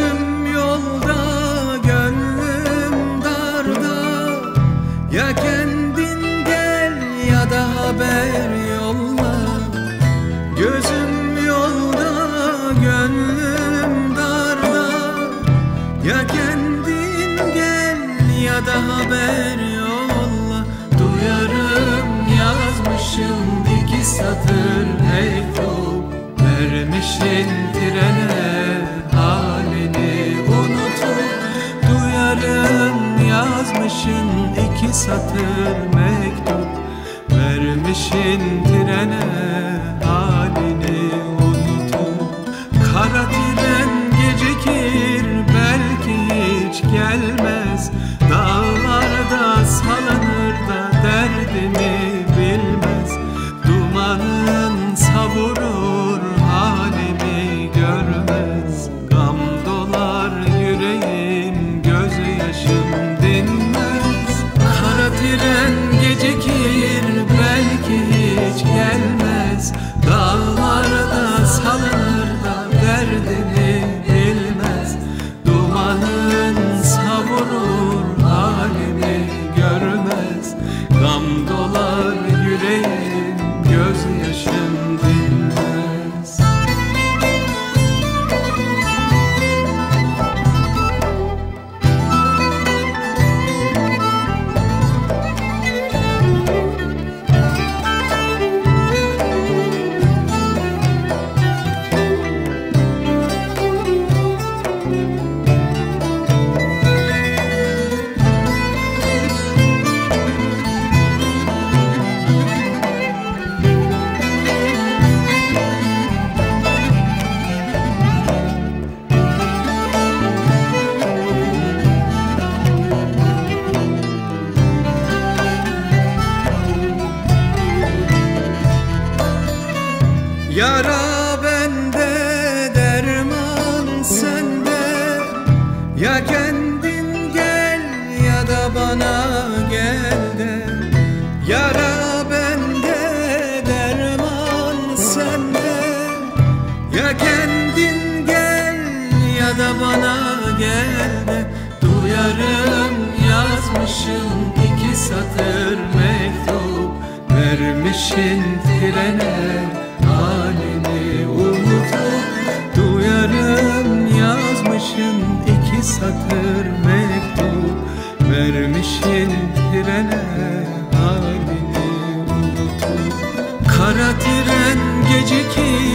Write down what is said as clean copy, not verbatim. Gözüm yolda, gönlüm darda. Ya kendin gel ya da haber yolla. Gözüm yolda, gönlüm darda. Ya kendin gel ya da haber yolla. Duyarım yazmışım iki satır mektup, vermişin trene halini unutup. Duyarım yazmışın iki satır mektup, vermişin trene halini unutup. Kara tren gecikir, belki hiç gelmez. Dağlarda salınır da derdimi bilmez. Dumanın savurur, halimi görmez. Gam dolar yüreğim, gözyaşım dinmez. Kara tren gecikir, belki hiç gelmez. Dağlarda salınır da derdimi bilmez. Dumanın savurur, halimi görmez. Gam dolar yüreğim, gözyaşım dinmez. Yara bende, derman sende. Ya kendin gel ya da bana gel de. Yara bende, derman sende. Ya kendin gel ya da bana gel de. Duyarım yazmışım iki satır mektup, vermişin trene halini unutup. Duyarım yazmışım iki satır mektup, vermişin trene halini unutup. Kara tren gecikir.